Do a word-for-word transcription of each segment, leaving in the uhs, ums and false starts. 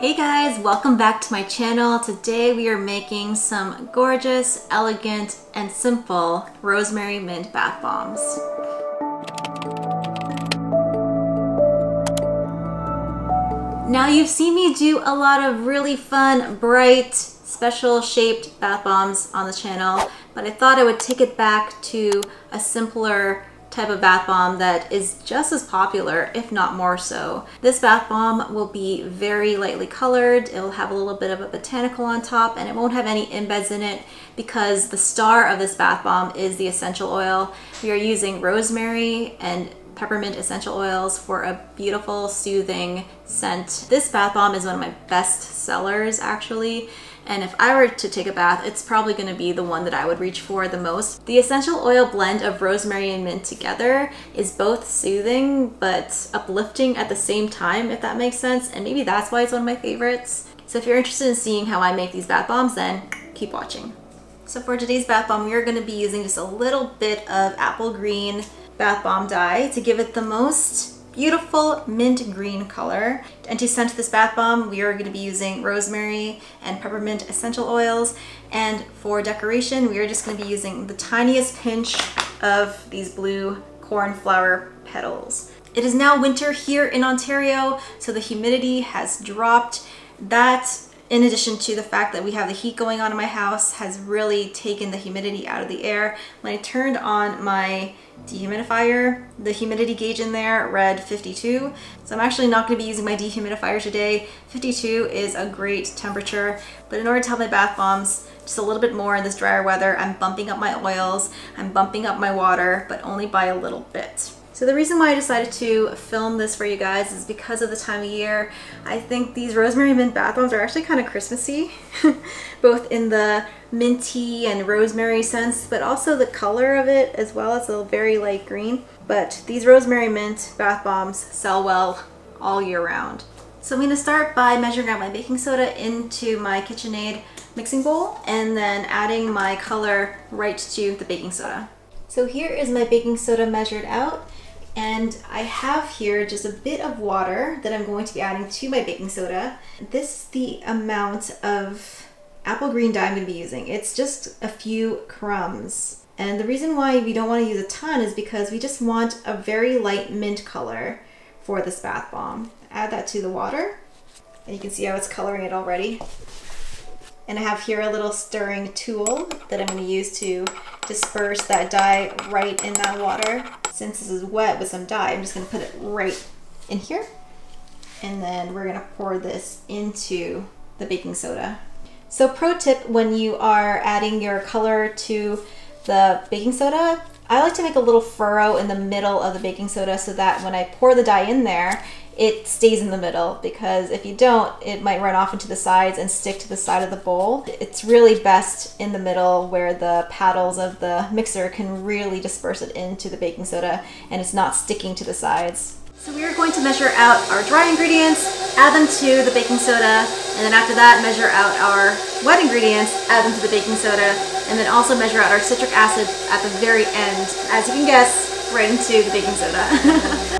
Hey guys, welcome back to my channel. Today we are making some gorgeous, elegant, and simple rosemary mint bath bombs. Now you've seen me do a lot of really fun, bright, special shaped bath bombs on the channel, but I thought I would take it back to a simpler type of bath bomb that is just as popular, if not more so. This bath bomb will be very lightly colored. It will have a little bit of a botanical on top, and it won't have any embeds in it because the star of this bath bomb is the essential oil. We are using rosemary and peppermint essential oils for a beautiful, soothing scent. This bath bomb is one of my best sellers, actually. And if I were to take a bath, it's probably going to be the one that I would reach for the most. The essential oil blend of rosemary and mint together is both soothing but uplifting at the same time, if that makes sense. And maybe that's why it's one of my favorites. So if you're interested in seeing how I make these bath bombs, then keep watching. So for today's bath bomb, we're going to be using just a little bit of apple green bath bomb dye to give it the most beautiful mint green color. And to scent this bath bomb, we are going to be using rosemary and peppermint essential oils. And for decoration, we are just going to be using the tiniest pinch of these blue cornflower petals. It is now winter here in Ontario, so the humidity has dropped. That, in addition to the fact that we have the heat going on in my house, has really taken the humidity out of the air. When I turned on my dehumidifier, the humidity gauge in there read fifty-two. So I'm actually not going to be using my dehumidifier today. fifty-two is a great temperature, but in order to have my bath bombs just a little bit more in this drier weather, I'm bumping up my oils, I'm bumping up my water, but only by a little bit. So the reason why I decided to film this for you guys is because of the time of year. I think these rosemary mint bath bombs are actually kind of Christmassy, both in the minty and rosemary scents, but also the color of it as well. It's a very light green, but these rosemary mint bath bombs sell well all year round. So I'm going to start by measuring out my baking soda into my KitchenAid mixing bowl and then adding my color right to the baking soda. So here is my baking soda measured out. And I have here just a bit of water that I'm going to be adding to my baking soda. This is the amount of apple green dye I'm going to be using. It's just a few crumbs. And the reason why we don't want to use a ton is because we just want a very light mint color for this bath bomb. Add that to the water, and you can see how it's coloring it already. And I have here a little stirring tool that I'm going to use to disperse that dye right in that water. Since this is wet with some dye, I'm just going to put it right in here, and then we're going to pour this into the baking soda. So pro tip, when you are adding your color to the baking soda, I like to make a little furrow in the middle of the baking soda so that when I pour the dye in there, it stays in the middle, because if you don't, it might run off into the sides and stick to the side of the bowl. It's really best in the middle where the paddles of the mixer can really disperse it into the baking soda and it's not sticking to the sides. So we are going to measure out our dry ingredients, add them to the baking soda, and then after that measure out our wet ingredients, add them to the baking soda, and then also measure out our citric acid at the very end, as you can guess, right into the baking soda.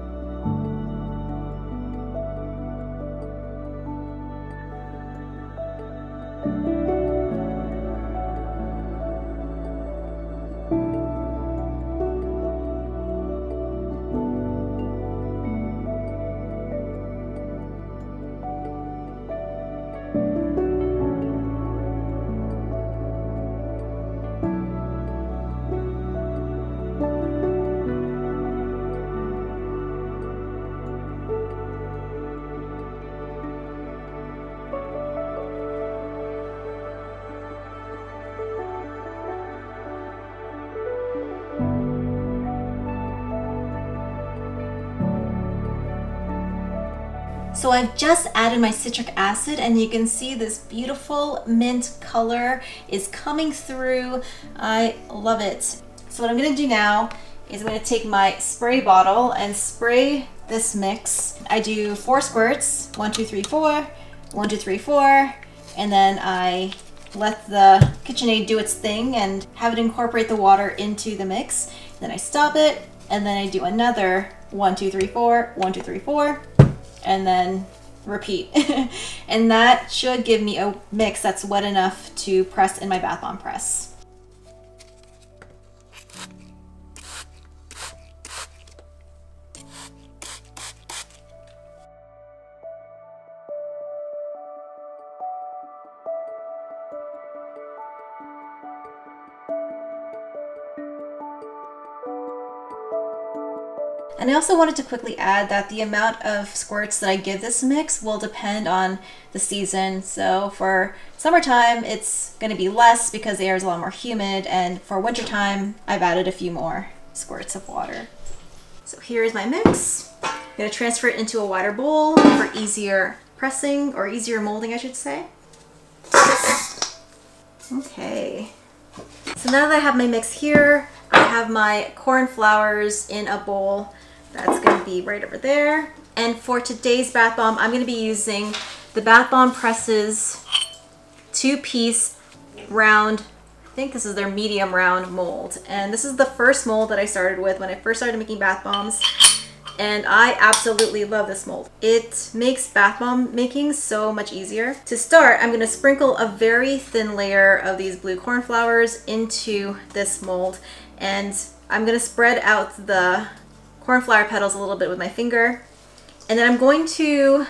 So I've just added my citric acid, and you can see this beautiful mint color is coming through. I love it. So what I'm going to do now is I'm going to take my spray bottle and spray this mix. I do four squirts, one, two, three, four, one, two, three, four, and then I let the KitchenAid do its thing and have it incorporate the water into the mix. Then I stop it, and then I do another one, two, three, four, one, two, three, four, and then repeat. And that should give me a mix that's wet enough to press in my bath bomb press. And I also wanted to quickly add that the amount of squirts that I give this mix will depend on the season. So for summertime, it's going to be less because the air is a lot more humid. And for wintertime, I've added a few more squirts of water. So here is my mix. I'm going to transfer it into a water bowl for easier pressing, or easier molding, I should say. Okay. So now that I have my mix here, I have my corn flours in a bowl. That's going to be right over there. And for today's bath bomb, I'm going to be using the Bath Bomb Press's two-piece round, I think this is their medium round mold. And this is the first mold that I started with when I first started making bath bombs. And I absolutely love this mold. It makes bath bomb making so much easier. To start, I'm going to sprinkle a very thin layer of these blue corn flours into this mold. And I'm going to spread out the cornflower petals a little bit with my finger, and then I'm going to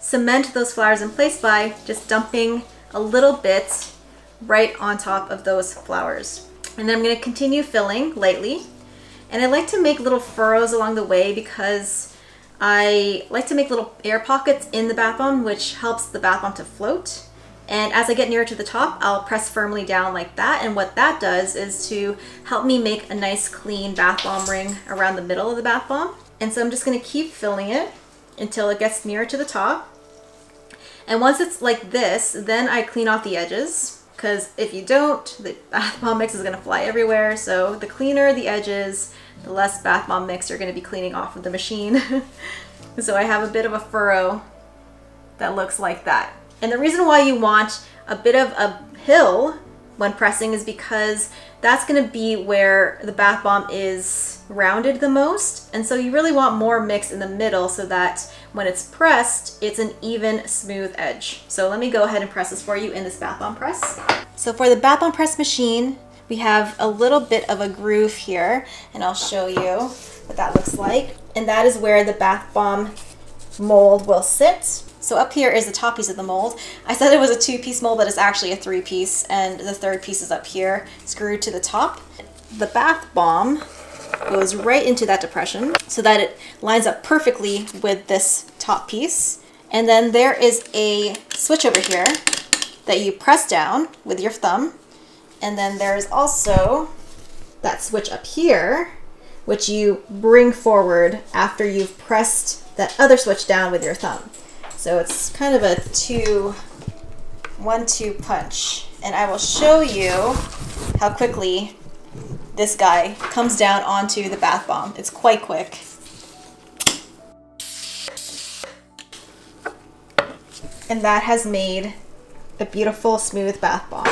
cement those flowers in place by just dumping a little bit right on top of those flowers. And then I'm going to continue filling lightly, and I like to make little furrows along the way because I like to make little air pockets in the bath bomb, which helps the bath bomb to float. And as I get nearer to the top, I'll press firmly down like that. And what that does is to help me make a nice clean bath bomb ring around the middle of the bath bomb. And so I'm just going to keep filling it until it gets nearer to the top. And once it's like this, then I clean off the edges, because if you don't, the bath bomb mix is going to fly everywhere. So the cleaner the edges, the less bath bomb mix you're going to be cleaning off of the machine. So I have a bit of a furrow that looks like that. And the reason why you want a bit of a hill when pressing is because that's going to be where the bath bomb is rounded the most. And so you really want more mix in the middle so that when it's pressed, it's an even, smooth edge. So let me go ahead and press this for you in this bath bomb press. So for the bath bomb press machine, we have a little bit of a groove here, and I'll show you what that looks like. And that is where the bath bomb mold will sit. So up here is the top piece of the mold. I said it was a two-piece mold, but it's actually a three-piece, and the third piece is up here, screwed to the top. The bath bomb goes right into that depression so that it lines up perfectly with this top piece. And then there is a switch over here that you press down with your thumb. And then there's also that switch up here, which you bring forward after you've pressed that other switch down with your thumb. So it's kind of a two, one, two punch. And I will show you how quickly this guy comes down onto the bath bomb. It's quite quick. And that has made a beautiful, smooth bath bomb.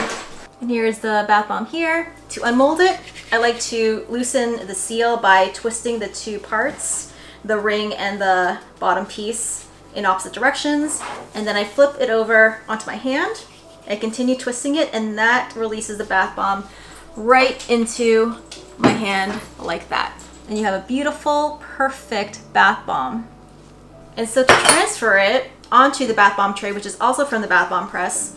And here's the bath bomb here. To unmold it, I like to loosen the seal by twisting the two parts, the ring and the bottom piece, in opposite directions, and then I flip it over onto my hand. I continue twisting it, and that releases the bath bomb right into my hand like that. And you have a beautiful, perfect bath bomb. And so to transfer it onto the bath bomb tray, which is also from the bath bomb press,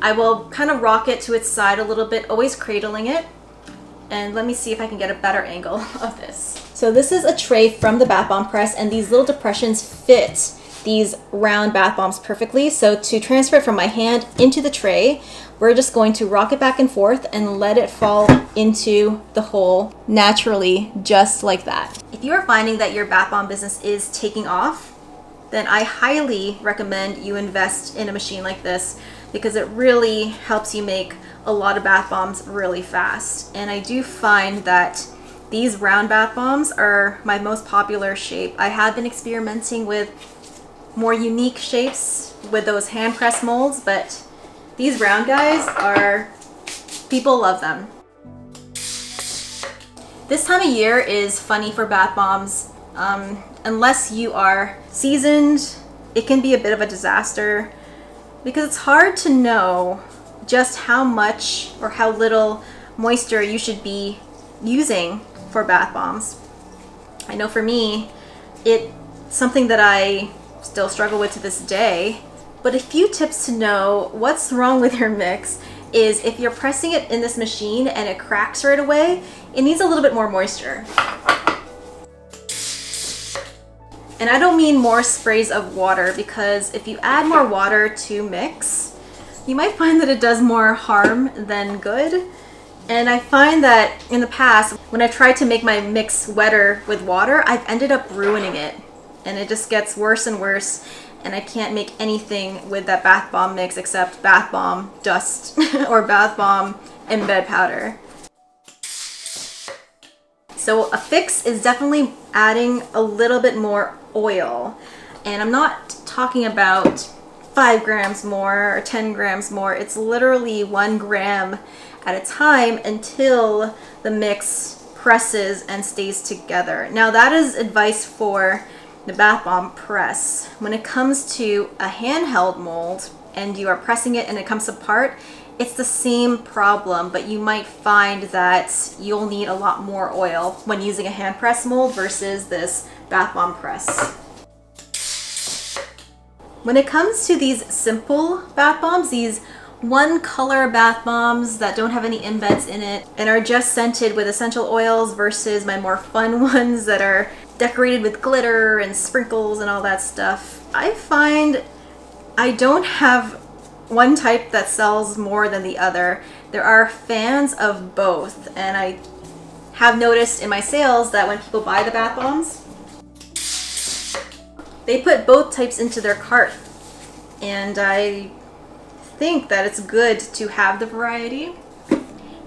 I will kind of rock it to its side a little bit, always cradling it. And let me see if I can get a better angle of this. So this is a tray from the bath bomb press, and these little depressions fit these round bath bombs perfectly. So to transfer it from my hand into the tray, we're just going to rock it back and forth and let it fall into the hole naturally, just like that. If you are finding that your bath bomb business is taking off, then I highly recommend you invest in a machine like this, because it really helps you make a lot of bath bombs really fast. And I do find that these round bath bombs are my most popular shape. I have been experimenting with more unique shapes with those hand press molds, but these round guys are, people love them. This time of year is funny for bath bombs. Um, unless you are seasoned it can be a bit of a disaster because it's hard to know just how much or how little moisture you should be using for bath bombs. I know for me, it's something that I still struggle with to this day, but a few tips to know what's wrong with your mix is if you're pressing it in this machine and it cracks right away, it needs a little bit more moisture. And I don't mean more sprays of water, because if you add more water to mix, you might find that it does more harm than good. And I find that in the past, when I tried to make my mix wetter with water, I've ended up ruining it. And it just gets worse and worse, and I can't make anything with that bath bomb mix except bath bomb dust or bath bomb embed powder. So a fix is definitely adding a little bit more oil. And I'm not talking about five grams more or ten grams more. It's literally one gram at a time until the mix presses and stays together. Now that is advice for the bath bomb press. When it comes to a handheld mold and you are pressing it and it comes apart, it's the same problem, but you might find that you'll need a lot more oil when using a hand press mold versus this bath bomb press. When it comes to these simple bath bombs, these one color bath bombs that don't have any embeds in it and are just scented with essential oils versus my more fun ones that are decorated with glitter and sprinkles and all that stuff, I find I don't have one type that sells more than the other. There are fans of both, and I have noticed in my sales that when people buy the bath bombs, they put both types into their cart, and I think that it's good to have the variety.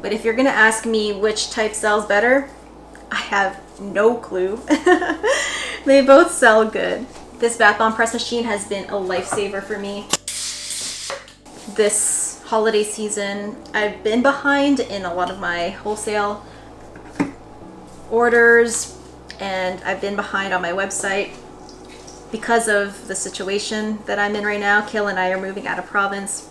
But if you're gonna ask me which type sells better, I have no clue. They both sell good. This bath bomb press machine has been a lifesaver for me. This holiday season, I've been behind in a lot of my wholesale orders, and I've been behind on my website. Because of the situation that I'm in right now, Kayla and I are moving out of province.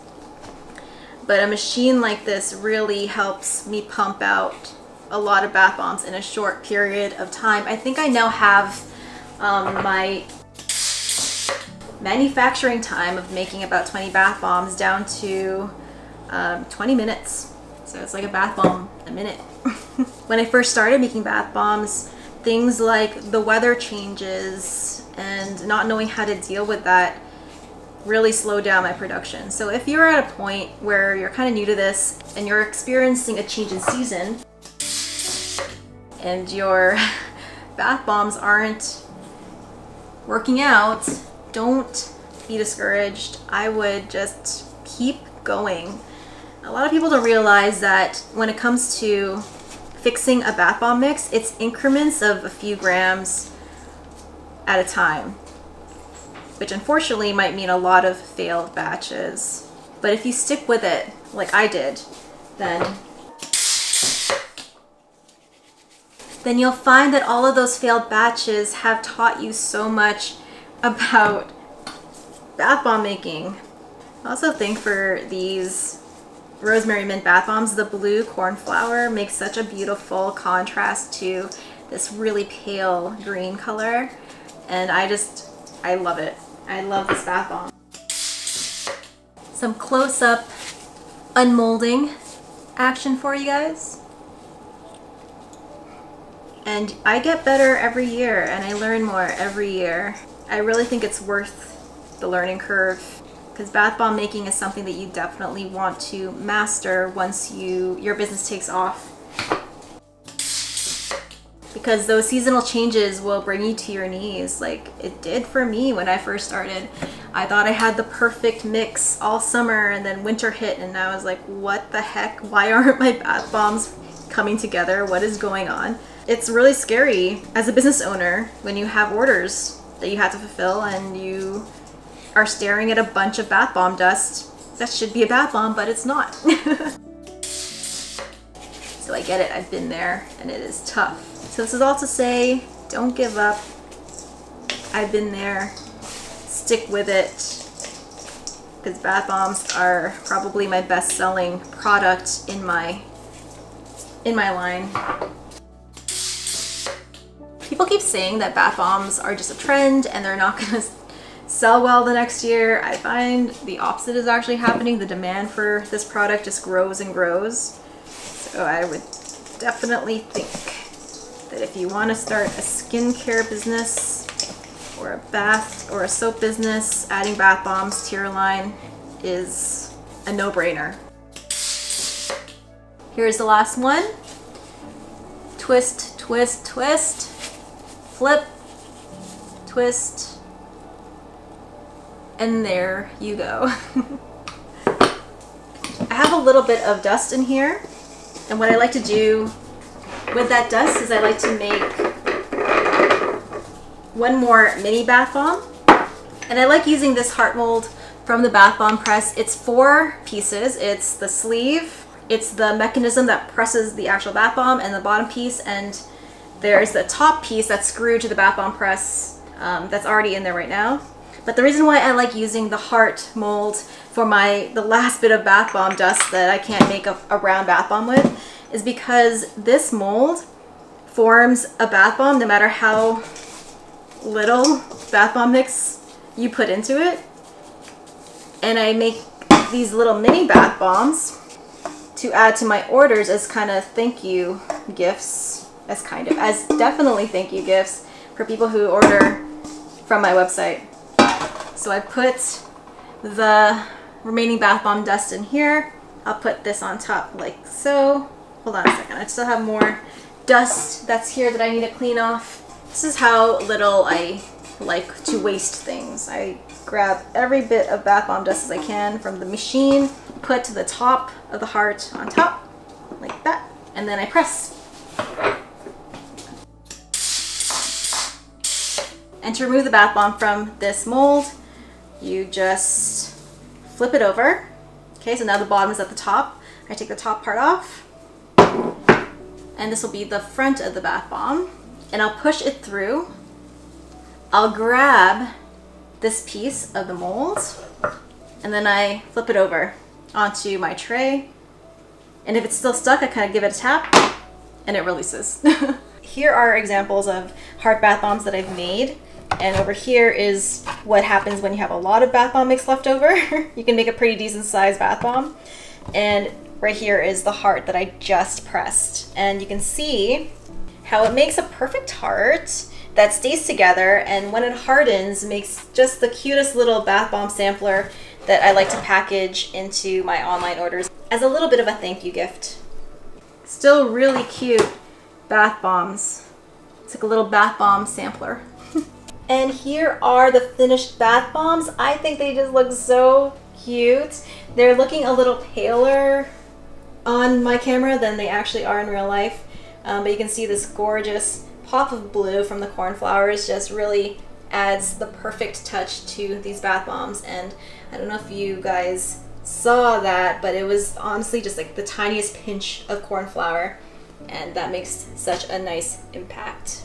But a machine like this really helps me pump out a lot of bath bombs in a short period of time. I think I now have um, my manufacturing time of making about twenty bath bombs down to um, twenty minutes. So it's like a bath bomb a minute. When I first started making bath bombs, things like the weather changes and not knowing how to deal with that really slowed down my production. So if you're at a point where you're kind of new to this and you're experiencing a change in season and your bath bombs aren't working out, don't be discouraged. I would just keep going. A lot of people don't realize that when it comes to fixing a bath bomb mix, it's increments of a few grams at a time, which unfortunately might mean a lot of failed batches. But if you stick with it, like I did, then then you'll find that all of those failed batches have taught you so much about bath bomb making. I also think for these rosemary mint bath bombs, the blue corn flour makes such a beautiful contrast to this really pale green color, and I just, I love it. I love this bath bomb. Some close-up unmolding action for you guys. And I get better every year, and I learn more every year. I really think it's worth the learning curve, because bath bomb making is something that you definitely want to master once you your business takes off. Because those seasonal changes will bring you to your knees, like it did for me when I first started. I thought I had the perfect mix all summer, and then winter hit, and I was like, what the heck? Why aren't my bath bombs coming together? What is going on? It's really scary as a business owner when you have orders that you have to fulfill and you are staring at a bunch of bath bomb dust that should be a bath bomb, but it's not. So I get it, I've been there, and it is tough. So this is all to say, don't give up. I've been there. stick with it, because bath bombs are probably my best-selling product in my in my line. People keep saying that bath bombs are just a trend and they're not going to sell well the next year. I find the opposite is actually happening. The demand for this product just grows and grows. So I would definitely think that if you want to start a skincare business or a bath or a soap business, adding bath bombs to your line is a no-brainer. Here's the last one. Twist, twist, twist, flip, twist, and there you go. I have a little bit of dust in here, and what I like to do with that dust is I like to make one more mini bath bomb, and I like using this heart mold from the bath bomb press. It's four pieces. It's the sleeve, it's the mechanism that presses the actual bath bomb, and the bottom piece, and there's the top piece that's screwed to the bath bomb press um, that's already in there right now. But the reason why I like using the heart mold for my the last bit of bath bomb dust that I can't make a, a round bath bomb with is because this mold forms a bath bomb no matter how little bath bomb mix you put into it. And I make these little mini bath bombs to add to my orders as kind of thank you gifts, as kind of, as definitely thank you gifts for people who order from my website. So I put the remaining bath bomb dust in here. I'll put this on top like so. Hold on a second, I still have more dust that's here that I need to clean off. This is how little I like to waste things. I grab every bit of bath bomb dust as I can from the machine, put the top of the heart on top, like that, and then I press. And to remove the bath bomb from this mold, you just flip it over. Okay, so now the bottom is at the top. I take the top part off, and this will be the front of the bath bomb. And I'll push it through. I'll grab this piece of the mold, and then I flip it over onto my tray. And if it's still stuck, I kind of give it a tap, and it releases. Here are examples of heart bath bombs that I've made. And over here is what happens when you have a lot of bath bomb mix left over. You can make a pretty decent sized bath bomb. And right here is the heart that I just pressed. And you can see how it makes a perfect heart that stays together, and when it hardens, makes just the cutest little bath bomb sampler that I like to package into my online orders as a little bit of a thank you gift. Still really cute bath bombs. It's like a little bath bomb sampler. And here are the finished bath bombs. I think they just look so cute. They're looking a little paler on my camera than they actually are in real life. Um, but you can see this gorgeous pop of blue from the cornflowers just really adds the perfect touch to these bath bombs. And I don't know if you guys saw that, but it was honestly just like the tiniest pinch of cornflower, and that makes such a nice impact.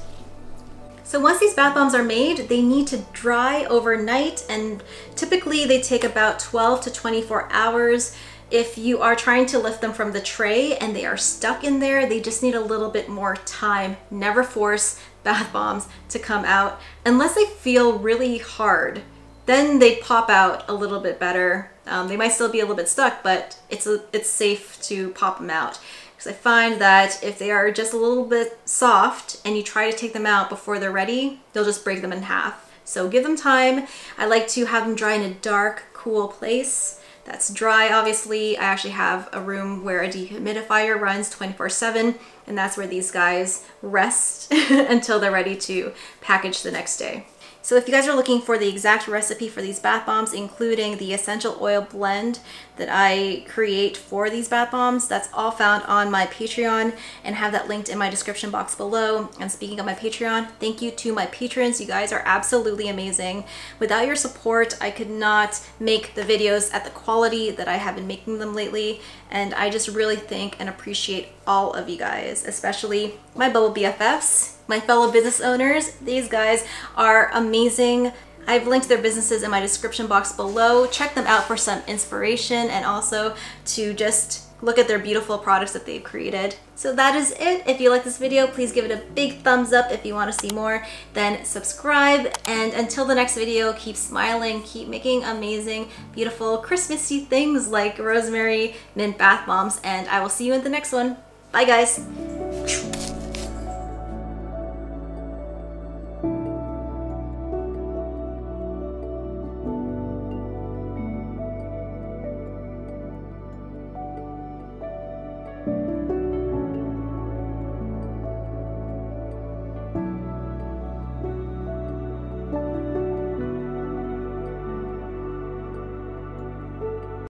So once these bath bombs are made, they need to dry overnight, and typically they take about twelve to twenty-four hours. If you are trying to lift them from the tray and they are stuck in there, they just need a little bit more time. Never force bath bombs to come out unless they feel really hard. Then they pop out a little bit better. Um, they might still be a little bit stuck, but it's, a, it's safe to pop them out. Because I find that if they are just a little bit soft and you try to take them out before they're ready, they'll just break them in half. So give them time. I like to have them dry in a dark, cool place that's dry, obviously. I actually have a room where a dehumidifier runs twenty-four seven, and that's where these guys rest until they're ready to package the next day. So if you guys are looking for the exact recipe for these bath bombs, including the essential oil blend that I create for these bath bombs, that's all found on my Patreon, and have that linked in my description box below. And speaking of my Patreon, thank you to my patrons. You guys are absolutely amazing. Without your support, I could not make the videos at the quality that I have been making them lately. And I just really thank and appreciate all of you guys, especially my Bubble B F Fs. My fellow business owners, these guys are amazing. I've linked their businesses in my description box below. Check them out for some inspiration and also to just look at their beautiful products that they've created. So that is it. If you like this video, please give it a big thumbs up. If you want to see more, then subscribe. And until the next video, keep smiling, keep making amazing, beautiful, Christmassy things like rosemary mint bath bombs, and I will see you in the next one. Bye guys.